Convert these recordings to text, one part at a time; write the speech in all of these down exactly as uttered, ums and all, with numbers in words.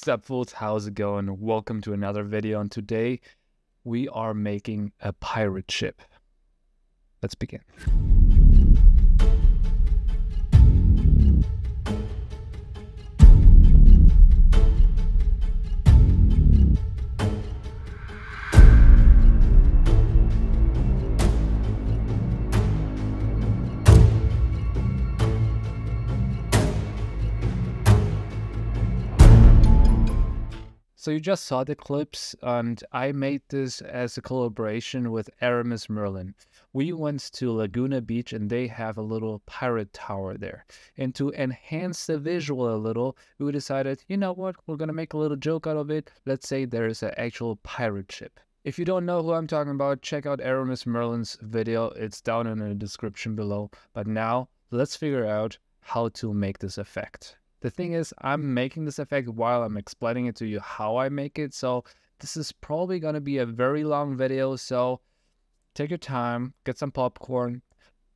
Sup fools, how's it going? Welcome to another video, and today we are making a pirate ship. Let's begin. So you just saw the clips, and I made this as a collaboration with Aramis Merlin. We went to Laguna Beach and they have a little pirate tower there. And to enhance the visual a little, we decided, you know what, we're going to make a little joke out of it. Let's say there is an actual pirate ship. If you don't know who I'm talking about, check out Aramis Merlin's video. It's down in the description below. But now let's figure out how to make this effect. The thing is, I'm making this effect while I'm explaining it to you how I make it, so this is probably going to be a very long video, so take your time, get some popcorn,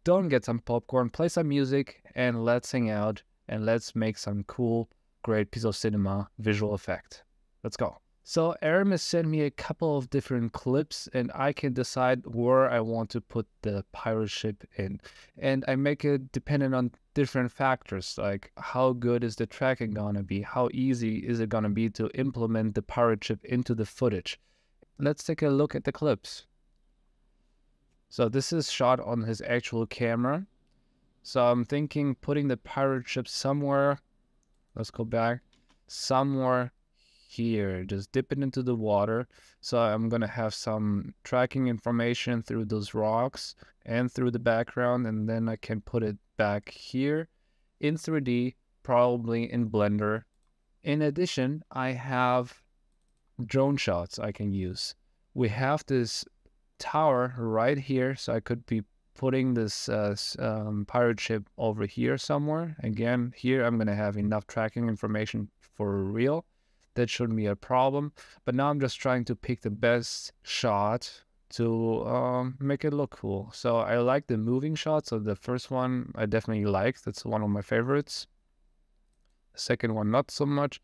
don't get some popcorn, play some music, and let's hang out, and let's make some cool, great piece of cinema visual effect. Let's go. So Aramis sent me a couple of different clips, and I can decide where I want to put the pirate ship in. And I make it dependent on different factors, like how good is the tracking gonna be? How easy is it gonna be to implement the pirate ship into the footage? Let's take a look at the clips. So this is shot on his actual camera. So I'm thinking putting the pirate ship somewhere. Let's go back. Somewhere here, just dip it into the water. So I'm gonna have some tracking information through those rocks and through the background, and then I can put it back here in three D, probably in Blender. In addition, I have drone shots I can use. We have this tower right here, so I could be putting this uh, um, pirate ship over here somewhere. Again, here I'm gonna have enough tracking information for real. That shouldn't be a problem, but now I'm just trying to pick the best shot to um, make it look cool. So I like the moving shots. So the first one I definitely like. That's one of my favorites. The second one, not so much.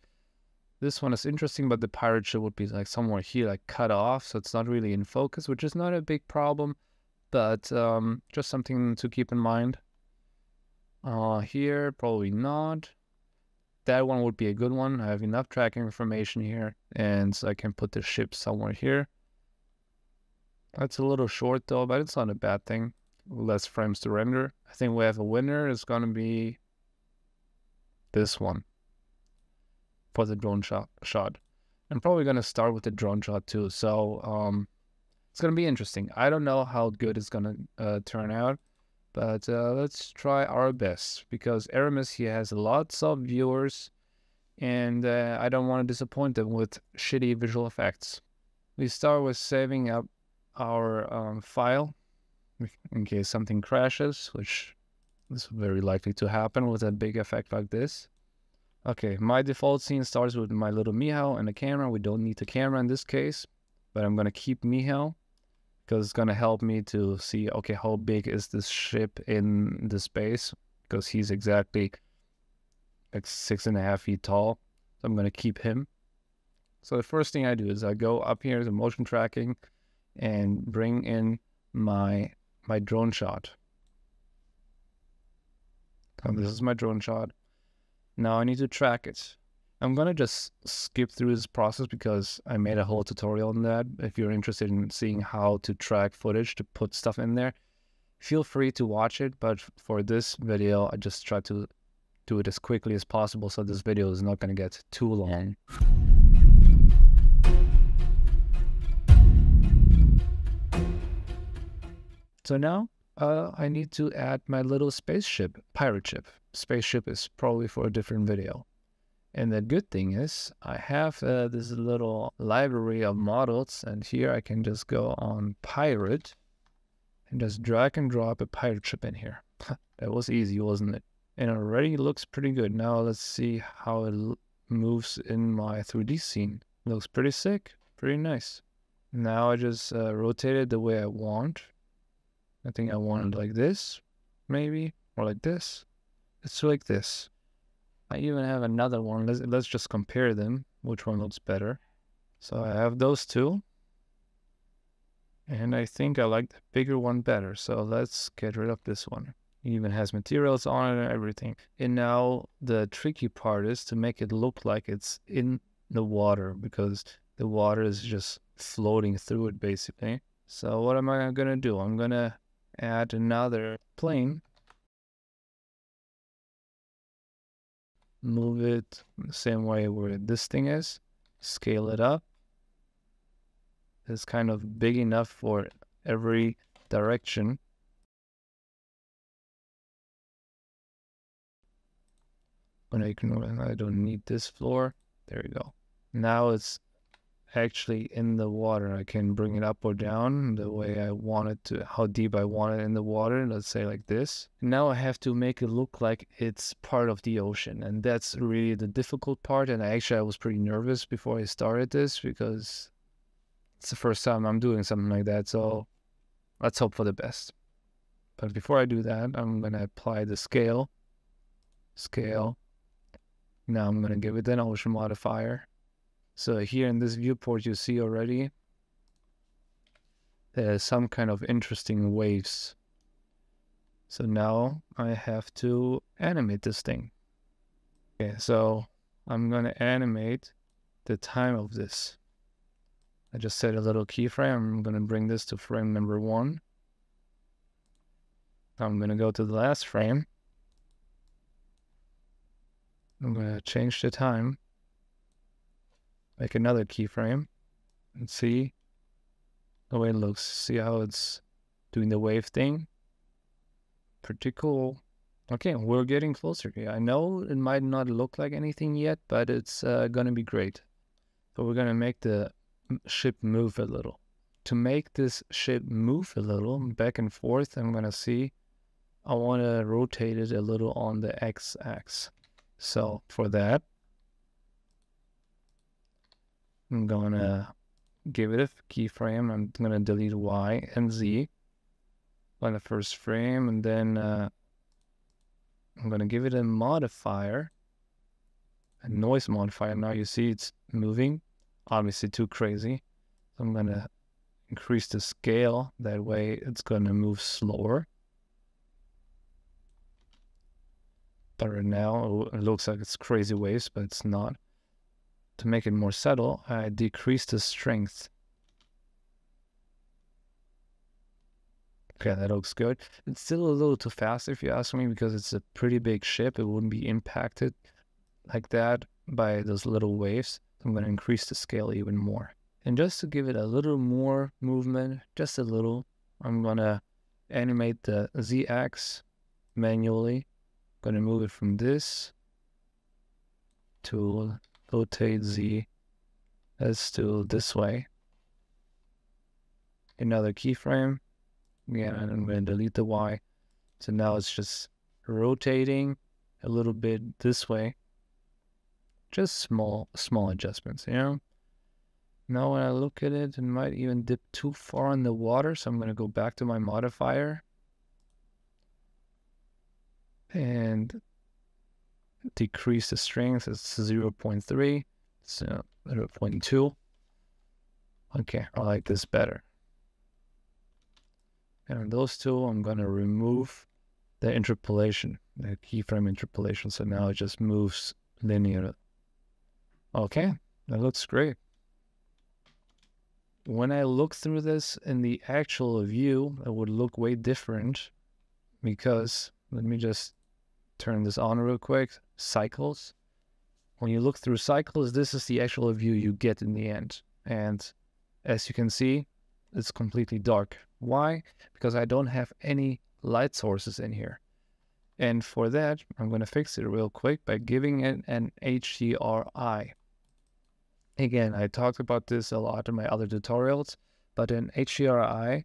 This one is interesting, but the pirate ship would be like somewhere here, like cut off. So it's not really in focus, which is not a big problem, but um, just something to keep in mind. Uh, here, probably not. That one would be a good one. I have enough tracking information here, and so I can put the ship somewhere here. That's a little short though, but it's not a bad thing. Less frames to render. I think we have a winner. It's gonna be this one for the drone shot. shot. I'm probably gonna start with the drone shot too. So um, it's gonna be interesting. I don't know how good it's gonna uh, turn out. But uh, let's try our best, because Aramis, he has lots of viewers, and uh, I don't want to disappoint them with shitty visual effects. We start with saving up our um, file in case something crashes, which is very likely to happen with a big effect like this. Okay, my default scene starts with my little Michał and a camera. We don't need the camera in this case, but I'm going to keep Michał, because it's going to help me to see, okay, how big is this ship in the space? Because he's exactly like six and a half feet tall. So I'm going to keep him. So the first thing I do is I go up here to motion tracking and bring in my, my drone shot. So this is my drone shot. Now I need to track it. I'm going to just skip through this process because I made a whole tutorial on that. If you're interested in seeing how to track footage to put stuff in there, feel free to watch it. But for this video, I just try to do it as quickly as possible, so this video is not going to get too long. So now uh, I need to add my little spaceship, pirate ship. Spaceship is probably for a different video. And the good thing is I have uh, this little library of models, and here I can just go on pirate and just drag and drop a pirate ship in here. That was easy, wasn't it? And it already looks pretty good. Now let's see how it moves in my three D scene. Looks pretty sick, pretty nice. Now I just uh, rotate it the way I want. I think I want it like this, maybe, or like this. It's like this. I even have another one. Let's, let's just compare them, which one looks better. So I have those two. And I think I like the bigger one better. So let's get rid of this one. It even has materials on it and everything. And now the tricky part is to make it look like it's in the water, because the water is just floating through it basically. So what am I gonna do? I'm gonna add another plane. Move it the same way where this thing is. Scale it up. It's kind of big enough for every direction. But I can, I don't need this floor. There we go. Now it's actually in the water. I can bring it up or down the way I want it to, how deep I want it in the water. Let's say like this. Now I have to make it look like it's part of the ocean. And that's really the difficult part. And actually I was pretty nervous before I started this, because it's the first time I'm doing something like that, so let's hope for the best. But before I do that, I'm going to apply the scale. Scale. Now I'm going to give it an ocean modifier. So here in this viewport, you see already there's some kind of interesting waves. So now I have to animate this thing. Okay, so I'm going to animate the time of this. I just set a little keyframe. I'm going to bring this to frame number one. I'm going to go to the last frame. I'm going to change the time. Make another keyframe and see the way it looks. See how it's doing the wave thing? Pretty cool. Okay, we're getting closer here. I know it might not look like anything yet, but it's uh, going to be great. So we're going to make the ship move a little. To make this ship move a little back and forth, I'm gonna see, I want to rotate it a little on the x-axis. So for that, I'm gonna give it a keyframe. I'm gonna delete Y and Z on the first frame, and then uh, I'm gonna give it a modifier, a noise modifier. Now you see it's moving. Obviously too crazy. So I'm gonna increase the scale. That way it's gonna move slower. But right now it looks like it's crazy waves, but it's not. To make it more subtle, I decrease the strength. Okay, that looks good. It's still a little too fast if you ask me, because it's a pretty big ship. It wouldn't be impacted like that by those little waves. I'm going to increase the scale even more. And just to give it a little more movement, just a little, I'm going to animate the Z-axis manually. I'm going to move it from this to rotate Z. Let's still this way. Another keyframe. Again, I'm going to delete the Y. So now it's just rotating a little bit this way. Just small, small adjustments, you know? Now when I look at it, it might even dip too far in the water, so I'm gonna go back to my modifier and decrease the strength. It's zero point three, so zero point two. Okay, I like this better. And those two, I'm gonna remove the interpolation, the keyframe interpolation, so now it just moves linear. Okay, that looks great. When I look through this in the actual view, it would look way different, because let me just turn this on real quick. Cycles. When you look through cycles, this is the actual view you get in the end. And as you can see, it's completely dark. Why? Because I don't have any light sources in here. And for that, I'm going to fix it real quick by giving it an H D R I. Again, I talked about this a lot in my other tutorials, but an H D R I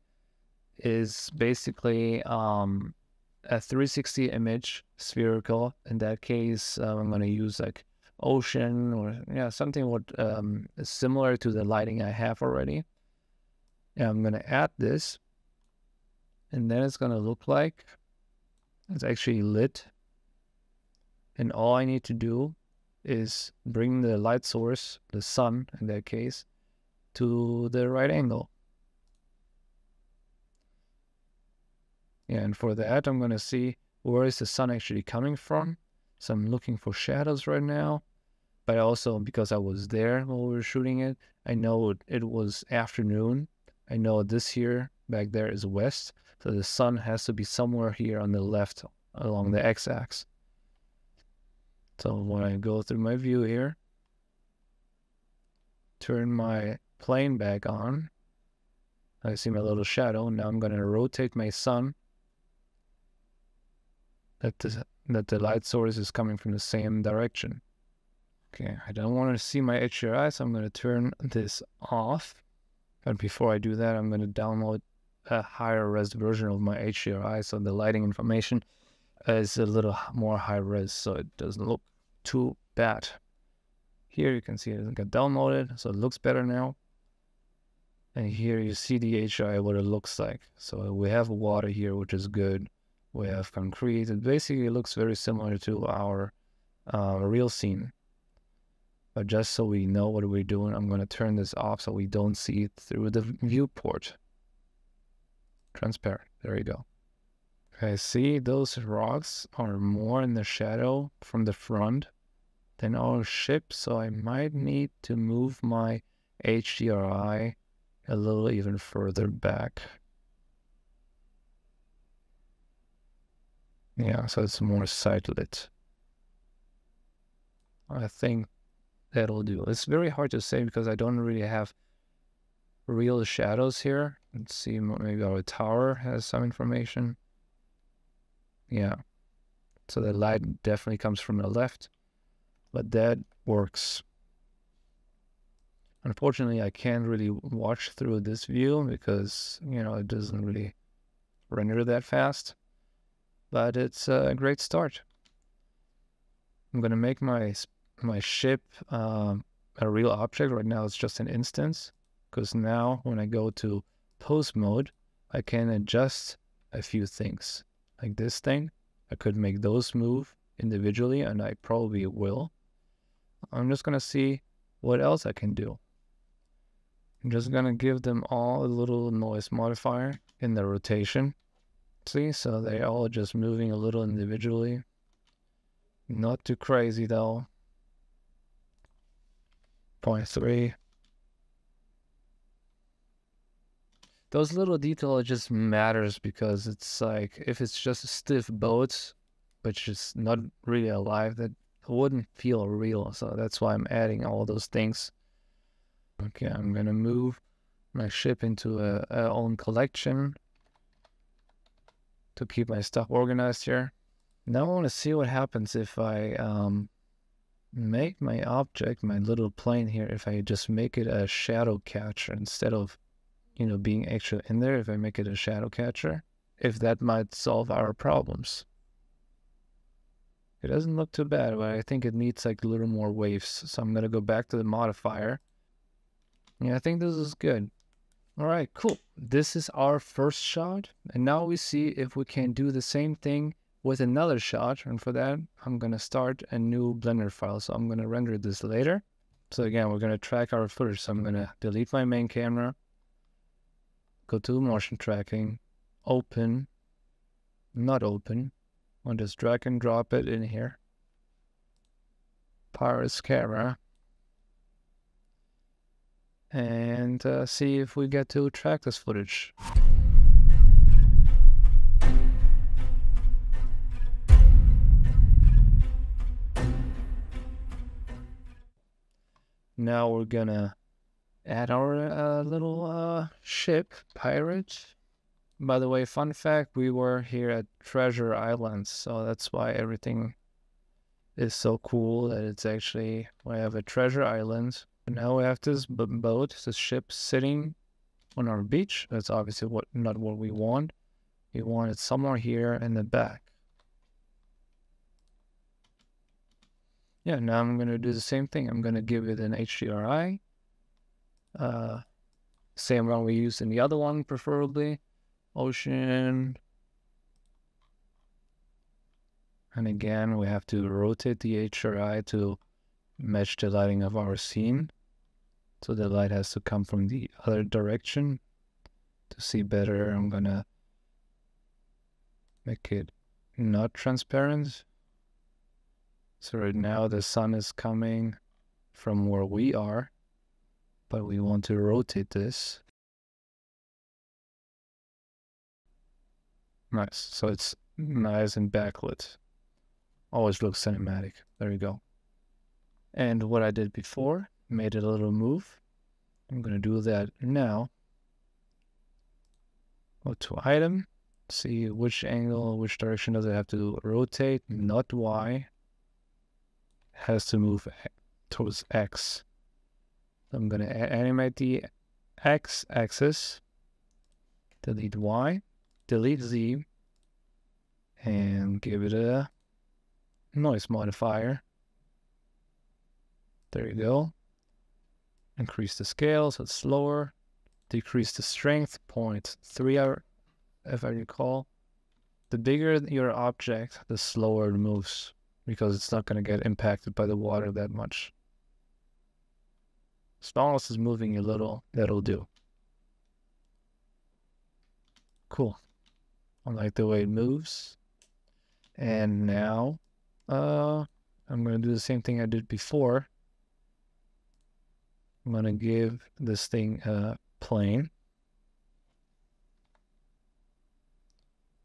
is basically um, a three sixty image, spherical. In that case, uh, I'm going to use like ocean or yeah, something what um, is similar to the lighting I have already. And I'm going to add this, and then it's going to look like it's actually lit. And all I need to do is bring the light source, the sun in that case, to the right angle. And for that, I'm going to see where is the sun actually coming from. So I'm looking for shadows right now. But also, because I was there while we were shooting it, I know it, it was afternoon. I know this here, back there is west. So the sun has to be somewhere here on the left along the x-axis. So when I go through my view here, turn my plane back on, I see my little shadow. Now I'm going to rotate my sun. That the, that the light source is coming from the same direction. Okay, I don't want to see my H D R I, so I'm going to turn this off. But before I do that, I'm going to download a higher res version of my H D R I, so the lighting information is a little more high res, so it doesn't look too bad. Here you can see it got downloaded, so it looks better now. And here you see the H D R I, what it looks like. So we have water here, which is good. We have concrete. It basically looks very similar to our uh, real scene. But just so we know what we're doing, I'm going to turn this off so we don't see it through the viewport. Transparent. There you go. Okay, see, those rocks are more in the shadow from the front than our ship, so I might need to move my H D R I a little even further back. Yeah, so it's more side lit. I think that'll do. It's very hard to say because I don't really have real shadows here. Let's see, maybe our tower has some information. Yeah, so the light definitely comes from the left, but that works. Unfortunately, I can't really watch through this view because, you know, it doesn't really render that fast. But it's a great start. I'm going to make my my ship uh, a real object. Right now it's just an instance, because now when I go to pose mode, I can adjust a few things. Like this thing, I could make those move individually, and I probably will. I'm just going to see what else I can do. I'm just going to give them all a little noise modifier in the rotation. See, so they're all just moving a little individually. Not too crazy though. point three. Those little details just matters because it's like, if it's just a stiff boat, which is not really alive, that wouldn't feel real. So that's why I'm adding all those things. Okay, I'm going to move my ship into a, a own collection to keep my stuff organized here. Now I want to see what happens if I um, make my object, my little plane here, if I just make it a shadow catcher instead of, you know, being actually in there, if I make it a shadow catcher, if that might solve our problems. It doesn't look too bad, but I think it needs like a little more waves. So I'm going to go back to the modifier. Yeah, I think this is good. All right, cool. This is our first shot. And now we see if we can do the same thing with another shot. And for that, I'm going to start a new Blender file. So I'm going to render this later. So again, we're going to track our footage. So I'm going to delete my main camera, go to motion tracking, open, not open. I'll just drag and drop it in here. Pirate's camera. And uh, see if we get to track this footage. Now we're gonna add our uh, little uh, ship, pirate. By the way, fun fact, we were here at Treasure Islands, so that's why everything is so cool, that it's actually, we have a Treasure Island. And now we have this boat, this ship sitting on our beach. That's obviously what not what we want. We want it somewhere here in the back. Yeah, now I'm going to do the same thing. I'm going to give it an H D R I. Uh, same one we used in the other one, preferably. Ocean. And again, we have to rotate the H D R I to match the lighting of our scene. So the light has to come from the other direction. To see better, I'm gonna make it not transparent. So right now the sun is coming from where we are, but we want to rotate this. Nice, so it's nice and backlit. Always looks cinematic. There you go. And what I did before, made it a little move. I'm gonna do that now. Go to item, see which angle, which direction does it have to rotate, not Y. Has to move towards X. I'm gonna animate the X axis, delete Y, delete Z, and give it a noise modifier. There you go. Increase the scale, so it's slower. Decrease the strength, zero point three, if I recall. The bigger your object, the slower it moves, because it's not going to get impacted by the water that much. As long as it's moving a little, that'll do. Cool. I like the way it moves. And now, uh, I'm going to do the same thing I did before. I'm going to give this thing a plane.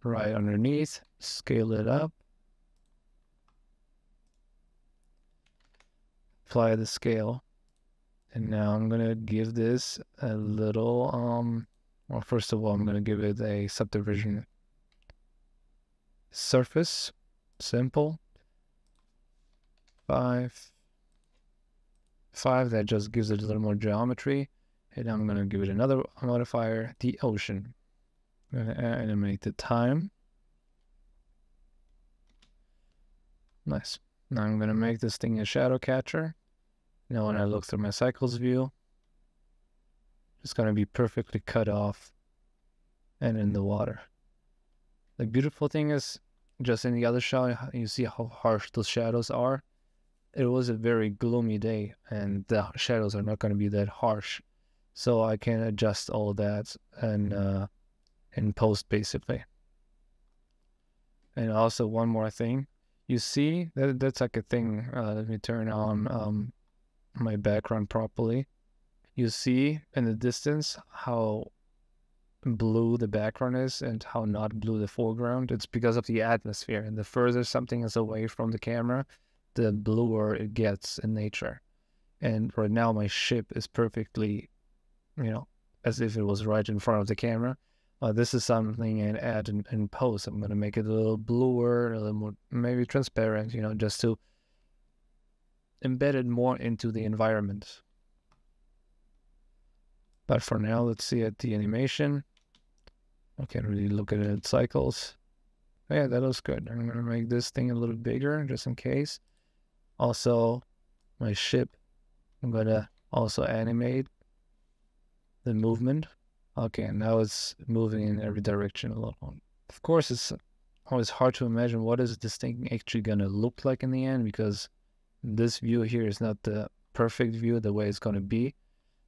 Right underneath, scale it up. Apply the scale, and now I'm gonna give this a little um well first of all I'm gonna give it a subdivision surface, simple, five five. That just gives it a little more geometry. And I'm gonna give it another modifier, the ocean. I'm gonna animate the time. Nice. Now I'm gonna make this thing a shadow catcher. Now when I look through my cycles view, it's gonna be perfectly cut off and in the water. The beautiful thing is, just in the other shot, you see how harsh those shadows are. It was a very gloomy day and the shadows are not gonna be that harsh. So I can adjust all that and uh, in post basically. And also one more thing. You see, that, that's like a thing, uh, let me turn on um, my background properly. You see in the distance how blue the background is and how not blue the foreground. It's because of the atmosphere, and the further something is away from the camera, the bluer it gets in nature. And right now my ship is perfectly, you know, as if it was right in front of the camera. Uh, this is something I'd add in, in post. I'm going to make it a little bluer, a little more maybe transparent, you know, just to embed it more into the environment. But for now, let's see at the animation. I can't really look at it in cycles. Yeah, that looks good. I'm going to make this thing a little bigger just in case. Also, my ship, I'm going to also animate the movement. Okay, now it's moving in every direction a little. Of course, it's always hard to imagine what is this thing actually going to look like in the end, because this view here is not the perfect view the way it's going to be.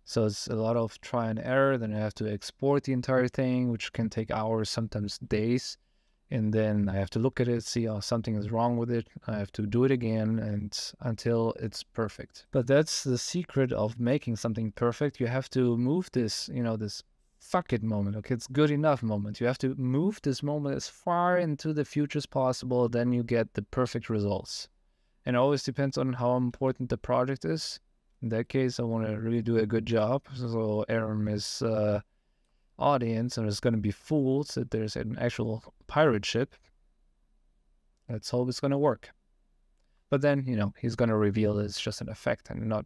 So it's a lot of try and error. Then I have to export the entire thing, which can take hours, sometimes days. And then I have to look at it, see oh, something is wrong with it. I have to do it again and until it's perfect. But that's the secret of making something perfect. You have to move this, you know, this fuck it moment, okay, it's good enough moment. You have to move this moment as far into the future as possible, then you get the perfect results. And it always depends on how important the project is. In that case, I want to really do a good job. So Aramis uh, audience and it's going to be fooled that there's an actual pirate ship. Let's hope it's going to work. But then, you know, he's going to reveal it's just an effect and not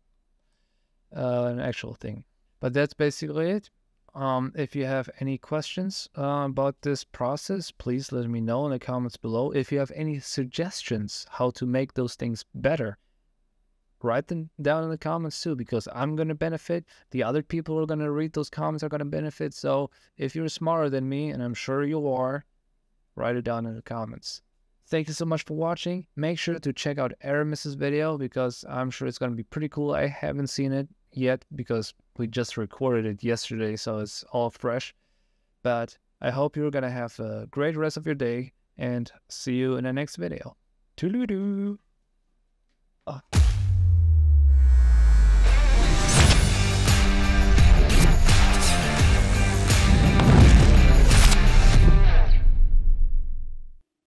uh, an actual thing. But that's basically it. Um, if you have any questions uh, about this process, please let me know in the comments below. If you have any suggestions how to make those things better, write them down in the comments too, because I'm going to benefit. The other people who are going to read those comments are going to benefit. So if you're smarter than me, and I'm sure you are, write it down in the comments. Thank you so much for watching. Make sure to check out Aramis's video because I'm sure it's going to be pretty cool. I haven't seen it yet because we just recorded it yesterday, so it's all fresh. But I hope you're going to have a great rest of your day and see you in the next video. Toodaloo-doo. Oh.